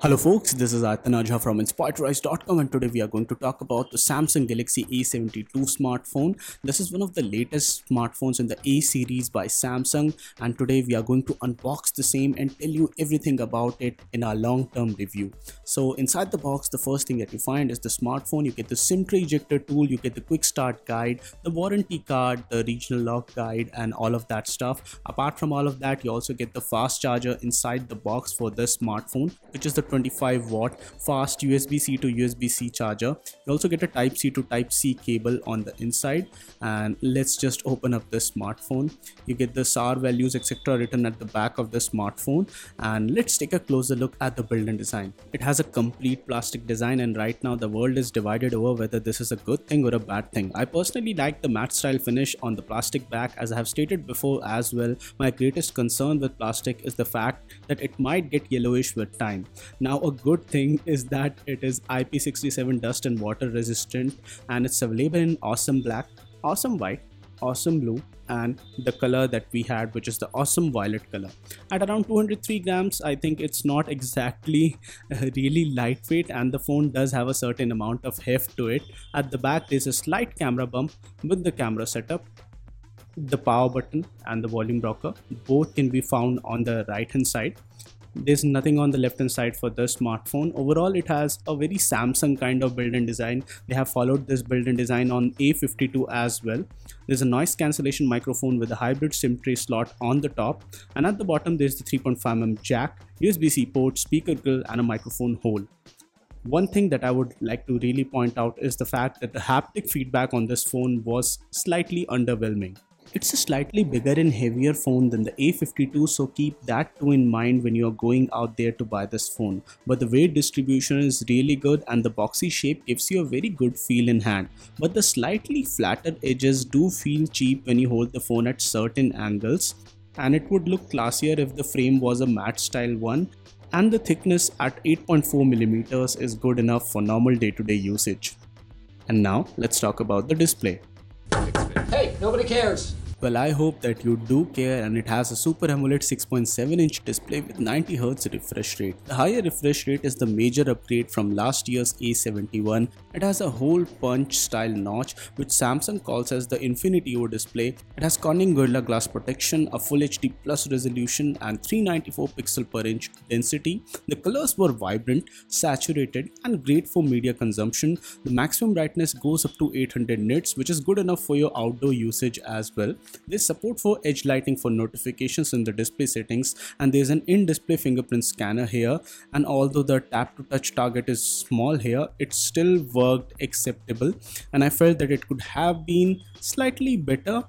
Hello folks, this is Aitana Jha from Inspire2Rise.com, and today we are going to talk about the Samsung Galaxy A72 smartphone. This is one of the latest smartphones in the A series by Samsung, and today we are going to unbox the same and tell you everything about it in our long-term review. So inside the box, the first thing that you find is the smartphone. You get the SIM tray ejector tool, you get the quick start guide, the warranty card, the regional lock guide and all of that stuff. Apart from all of that, you also get the fast charger inside the box for this smartphone, which is the 25 watt fast USB-C to USB-C charger. You also get a Type-C to Type-C cable on the inside, and let's just open up this smartphone. You get the SAR values etc. written at the back of the smartphone, and let's take a closer look at the build and design. It has a complete plastic design, and right now the world is divided over whether this is a good thing or a bad thing. I personally like the matte style finish on the plastic back. As I have stated before as well, my greatest concern with plastic is the fact that it might get yellowish with time. Now a good thing is that it is IP67 dust and water resistant, and it's available in awesome black, awesome white, awesome blue and the color that we had, which is the awesome violet color. At around 203 grams, I think it's not exactly really lightweight, and the phone does have a certain amount of heft to it. At the back there's a slight camera bump with the camera setup. The power button and the volume rocker both can be found on the right hand side. There's nothing on the left hand side for the smartphone. Overall, it has a very Samsung kind of build and design. They have followed this build and design on A52 as well. There's a noise cancellation microphone with a hybrid SIM tray slot on the top, and at the bottom there's the 3.5mm jack, USB-C port, speaker grill and a microphone hole. One thing that I would like to really point out is the fact that the haptic feedback on this phone was slightly underwhelming. It's a slightly bigger and heavier phone than the A52, so keep that too in mind when you're going out there to buy this phone. But the weight distribution is really good, and the boxy shape gives you a very good feel in hand. But the slightly flatter edges do feel cheap when you hold the phone at certain angles, and it would look classier if the frame was a matte style one. And the thickness at 8.4mm is good enough for normal day-to-day usage. And now let's talk about the display. Hey, nobody cares! Well, I hope that you do care, and it has a Super AMOLED 6.7 inch display with 90Hz refresh rate. The higher refresh rate is the major upgrade from last year's A71. It has a hole punch style notch which Samsung calls as the Infinity-O display. It has Corning Gorilla Glass protection, a Full HD Plus resolution and 394 pixel per inch density. The colors were vibrant, saturated and great for media consumption. The maximum brightness goes up to 800 nits, which is good enough for your outdoor usage as well. There's support for edge lighting for notifications in the display settings, and there's an in-display fingerprint scanner here, and although the tap-to-touch target is small here, it still worked acceptable, and I felt that it could have been slightly better.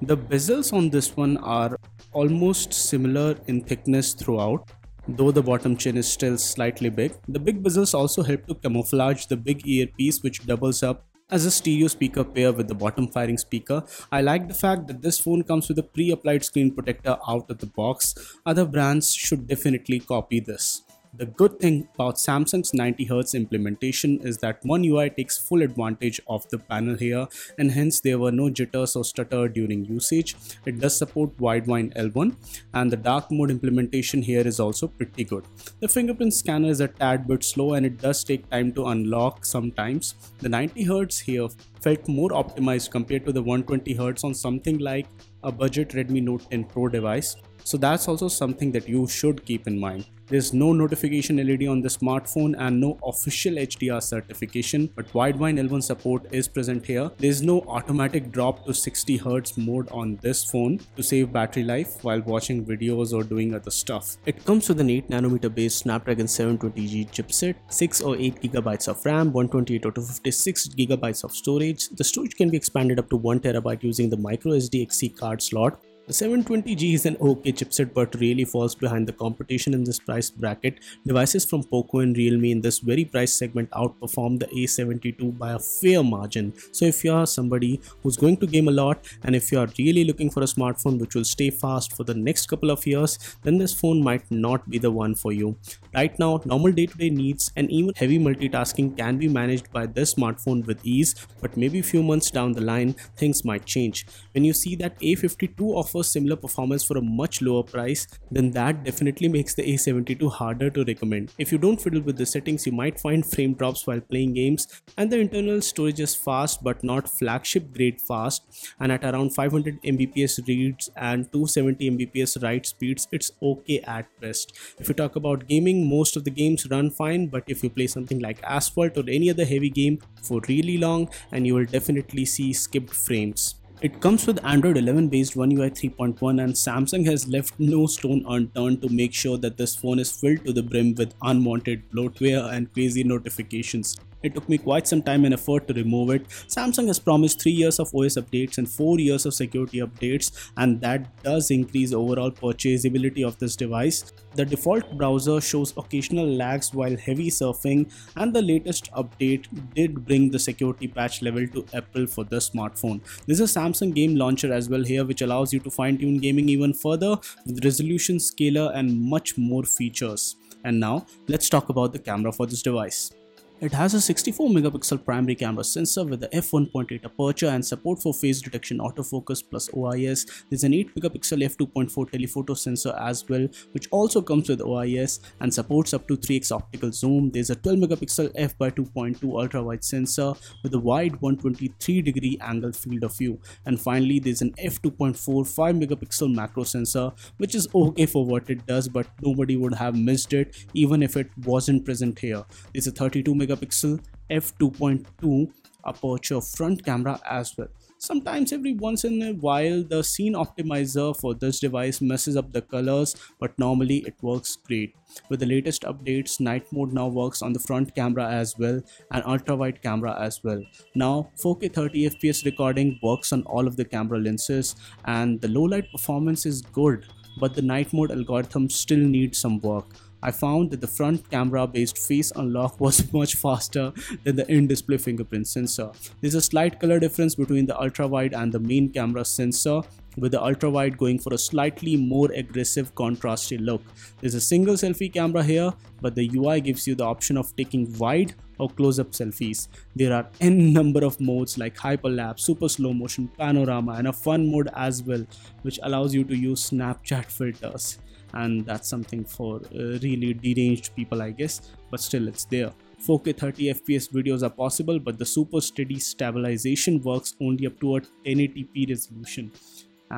The bezels on this one are almost similar in thickness throughout, though the bottom chin is still slightly big. The big bezels also help to camouflage the big earpiece, which doubles up as a stereo speaker pair with the bottom firing speaker. I like the fact that this phone comes with a pre-applied screen protector out of the box. Other brands should definitely copy this. The good thing about Samsung's 90Hz implementation is that One UI takes full advantage of the panel here, and hence there were no jitters or stutter during usage. It does support Widevine L1, and the dark mode implementation here is also pretty good. The fingerprint scanner is a tad bit slow, and it does take time to unlock sometimes. The 90Hz here felt more optimized compared to the 120Hz on something like a budget Redmi Note 10 Pro device. So that's also something that you should keep in mind. There's no notification LED on the smartphone and no official HDR certification, but Widevine L1 support is present here. There's no automatic drop to 60Hz mode on this phone to save battery life while watching videos or doing other stuff. It comes with an 8nm based Snapdragon 720G chipset, 6 or 8GB of RAM, 128 or 256GB of storage. The storage can be expanded up to 1TB using the microSDXC card slot. The 720G is an okay chipset, but really falls behind the competition in this price bracket. Devices from Poco and Realme in this very price segment outperform the A72 by a fair margin. So if you are somebody who's going to game a lot, and if you are really looking for a smartphone which will stay fast for the next couple of years, then this phone might not be the one for you. Right now, normal day-to-day needs and even heavy multitasking can be managed by this smartphone with ease, but maybe a few months down the line, things might change. When you see that A52 of offer similar performance for a much lower price, then that definitely makes the A72 harder to recommend. If you don't fiddle with the settings, you might find frame drops while playing games, and the internal storage is fast but not flagship grade fast, and at around 500 Mbps reads and 270 Mbps write speeds, it's okay at best. If you talk about gaming, most of the games run fine, but if you play something like Asphalt or any other heavy game for really long, and you will definitely see skipped frames. It comes with Android 11 based One UI 3.1, and Samsung has left no stone unturned to make sure that this phone is filled to the brim with unwanted bloatware and crazy notifications. It took me quite some time and effort to remove it. Samsung has promised 3 years of OS updates and 4 years of security updates, and that does increase overall purchasability of this device. The default browser shows occasional lags while heavy surfing, and the latest update did bring the security patch level to Apple for the smartphone. There's a Samsung game launcher as well here, which allows you to fine-tune gaming even further with resolution, scaler, and much more features. And now, let's talk about the camera for this device. It has a 64 megapixel primary camera sensor with the f1.8 aperture and support for phase detection, autofocus plus OIS. There's an 8 megapixel f2.4 telephoto sensor as well, which also comes with OIS and supports up to 3x optical zoom. There's a 12 megapixel f/2.2 ultra wide sensor with a wide 123 degree angle field of view. And finally, there's an f2.4 5 megapixel macro sensor, which is okay for what it does, but nobody would have missed it even if it wasn't present here. There's a 32 megapixel f2.2 aperture front camera as well. Sometimes every once in a while the scene optimizer for this device messes up the colors, but normally it works great. With the latest updates, night mode now works on the front camera as well, and ultra wide camera as well. Now 4K 30fps recording works on all of the camera lenses, and the low light performance is good, but the night mode algorithm still needs some work. I found that the front camera based face unlock was much faster than the in-display fingerprint sensor. There's a slight color difference between the ultra wide and the main camera sensor, with the ultra wide going for a slightly more aggressive contrasty look. There's a single selfie camera here, but the UI gives you the option of taking wide or close-up selfies. There are n number of modes like hyperlapse, super slow motion, panorama, and a fun mode as well, which allows you to use Snapchat filters. And that's something for really deranged people, I guess, but still it's there. 4K 30fps videos are possible, but the super steady stabilization works only up to a 1080p resolution.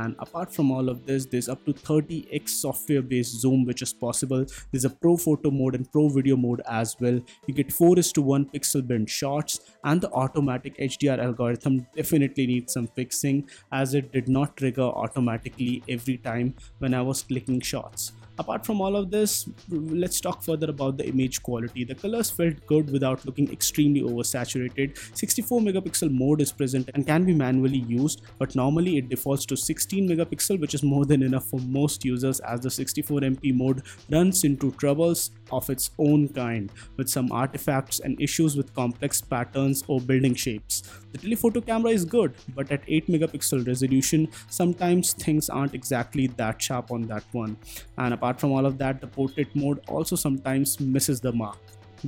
And apart from all of this, there's up to 30x software based zoom which is possible. There's a pro photo mode and pro video mode as well. You get 4:1 pixel bend shots, and the automatic HDR algorithm definitely needs some fixing, as it did not trigger automatically every time when I was clicking shots. Apart from all of this, let's talk further about the image quality. The colors felt good without looking extremely oversaturated. 64 megapixel mode is present and can be manually used, but normally it defaults to 16 megapixel, which is more than enough for most users, as the 64MP mode runs into troubles of its own kind with some artifacts and issues with complex patterns or building shapes. The telephoto camera is good, but at 8 megapixel resolution, sometimes things aren't exactly that sharp on that one. And apart from all of that, the portrait mode also sometimes misses the mark.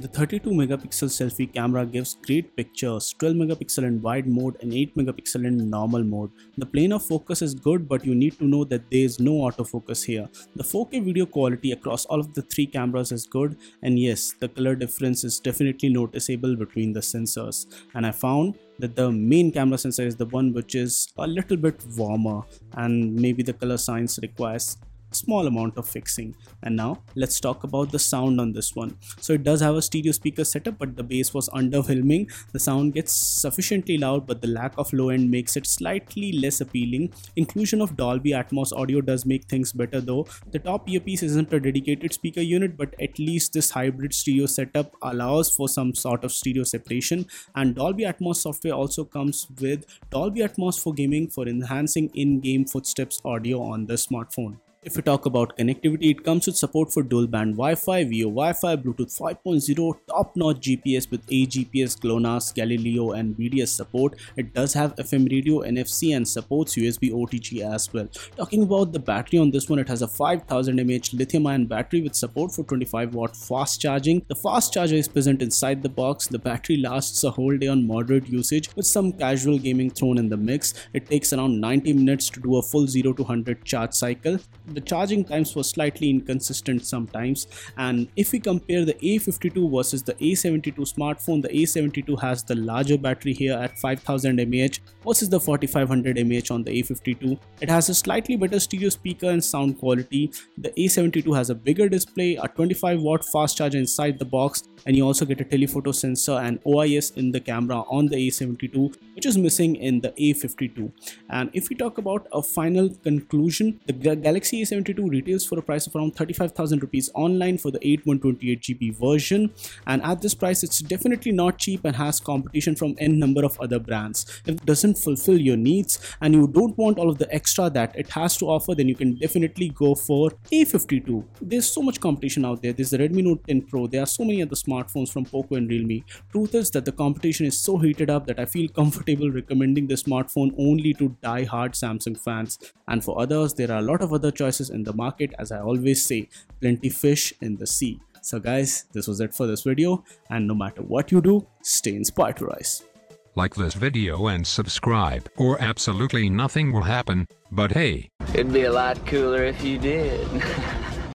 The 32 megapixel selfie camera gives great pictures, 12 megapixel in wide mode and 8 megapixel in normal mode. The plane of focus is good, but you need to know that there is no autofocus here. The 4K video quality across all of the three cameras is good, and yes, the color difference is definitely noticeable between the sensors. And I found that the main camera sensor is the one which is a little bit warmer, and maybe the color science requires small amount of fixing. And now let's talk about the sound on this one. So it does have a stereo speaker setup, but the bass was underwhelming. The sound gets sufficiently loud, but the lack of low end makes it slightly less appealing. Inclusion of Dolby Atmos audio does make things better though. The top earpiece isn't a dedicated speaker unit, but at least this hybrid stereo setup allows for some sort of stereo separation. And Dolby Atmos software also comes with Dolby Atmos for gaming for enhancing in-game footsteps audio on the smartphone. If we talk about connectivity, it comes with support for dual band Wi-Fi, VO Wi-Fi, Bluetooth 5.0, top-notch GPS with AGPS, GLONASS, Galileo and BDS support. It does have FM radio, NFC and supports USB OTG as well. Talking about the battery on this one, it has a 5000 mAh lithium-ion battery with support for 25-watt fast charging. The fast charger is present inside the box. The battery lasts a whole day on moderate usage with some casual gaming thrown in the mix. It takes around 90 minutes to do a full 0 to 100 charge cycle. The charging times were slightly inconsistent sometimes, and if we compare the A52 versus the A72 smartphone, the A72 has the larger battery here at 5000 mAh versus the 4500 mAh on the A52. It has a slightly better stereo speaker and sound quality. The A72 has a bigger display, a 25-watt fast charger inside the box, and you also get a telephoto sensor and OIS in the camera on the A72, which is missing in the A52. And if we talk about a final conclusion, the Galaxy A72 retails for a price of around 35,000 rupees online for the 8128GB version, and at this price it's definitely not cheap and has competition from n number of other brands. If it doesn't fulfill your needs and you don't want all of the extra that it has to offer, then you can definitely go for A52. There's so much competition out there. There's the Redmi Note 10 Pro, there are so many other smartphones from Poco and Realme. Truth is that the competition is so heated up that I feel comfortable recommending the smartphone only to die-hard Samsung fans, and for others there are a lot of other choices in the market. As I always say, plenty fish in the sea. So guys, this was it for this video, and no matter what you do, stay inspired to rise. Like this video and subscribe or absolutely nothing will happen, but hey, it'd be a lot cooler if you did.